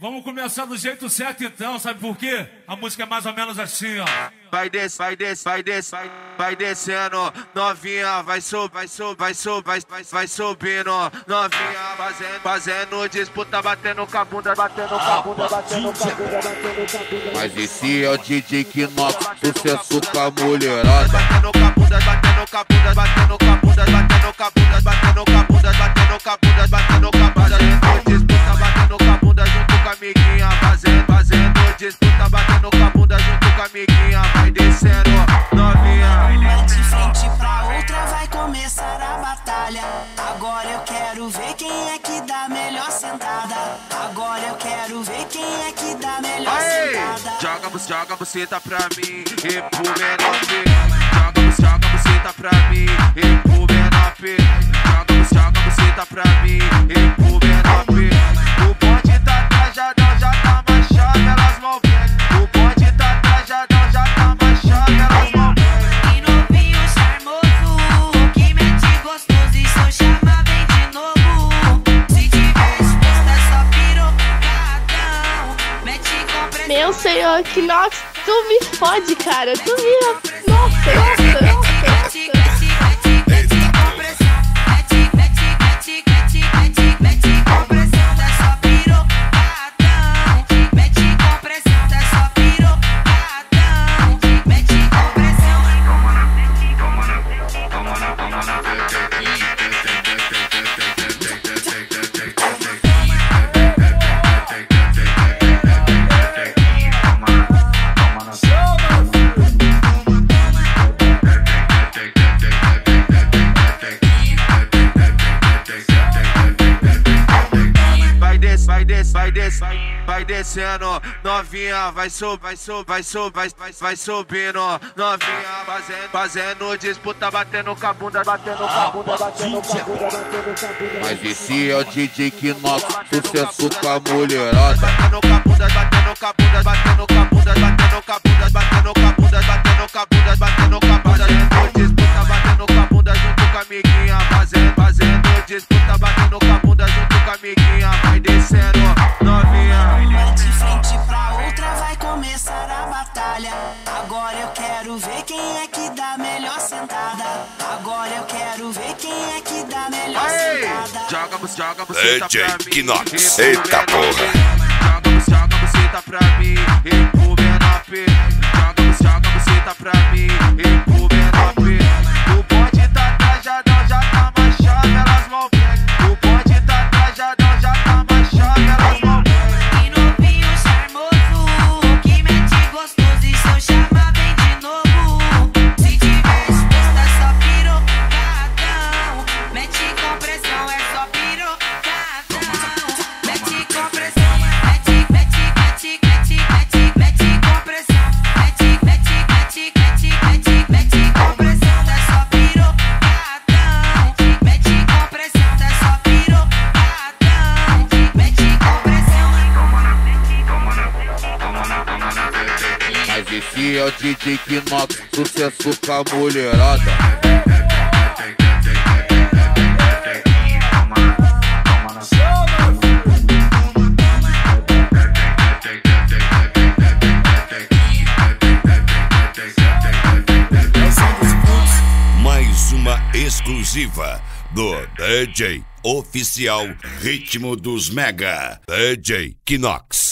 Vamos começar do jeito certo então, sabe por quê? A música é mais ou menos assim, ó. Vai descendo, vai descendo, vai descendo, vai descendo, novinha, vai subindo, vai subindo, vai subindo, vai subindo, novinha, fazendo disputa, batendo com a bunda, batendo com a bunda, batendo com a bunda, batendo com a bunda. Mas esse é o DJ que nossa, sucesso com a mulherada. Batendo com a bunda, batendo com a bunda, batendo com a bunda, batendo com a bunda, batendo com a bunda, batendo com a bunda, batendo com a bunda, disputa, batendo com a bunda junto com a amiguinha, fazendo disputa, batendo com a bunda junto com a amiguinha. Vai descendo, novinha. Vai de frente pra outra, vai começar a batalha. Agora eu quero ver quem é que dá melhor sentada. Agora eu quero ver quem é que dá melhor Aê! Sentada. Joga buceta pra mim e pro menor P. Joga buceta pra mim e pro menor P. Joga buceta pra mim e pro menor P. O bonde tá trajadão, já tá machado, elas vão ver. O bonde tá trajadão, já tá machado, elas vão ver. Meu senhor, que nossa, tu me fode, cara, tu me... Vai descendo, novinha, vai subindo, vai subindo, vai subindo, vai subindo, novinha, fazendo disputa, batendo com a bunda, batendo com a bunda, batendo com a bunda, batendo com a bunda. Mas esse é o DJ que nossa, sucesso com a mulherada. Batendo com a bunda, batendo com a bunda, batendo com a bunda, batendo com a bunda, batendo com a bunda, batendo com a bunda, batendo com a bunda. Disputa, batendo com a bunda junto com a amiguinha, fazendo disputa, batendo com a bunda junto com a amiguinha. Vai descendo, novinha. Vai de frente pra outra, vai começar a batalha. Agora eu quero ver quem é que dá melhor sentada. Agora eu quero ver quem é que dá melhor sentada. Joga buceta pra mim, eita porra. Joga buceta pra mim e pro menor P. Joga buceta pra mim e pro menor P. O bonde tá trajadão, já tá machado, elas vão ver. O bonde tá trajadão, já tá machado, elas vão ver. É o DJ que nota, sucesso com a mulherada. Mais uma exclusiva do DJ Oficial Ritmo dos Mega, DJ Kinox.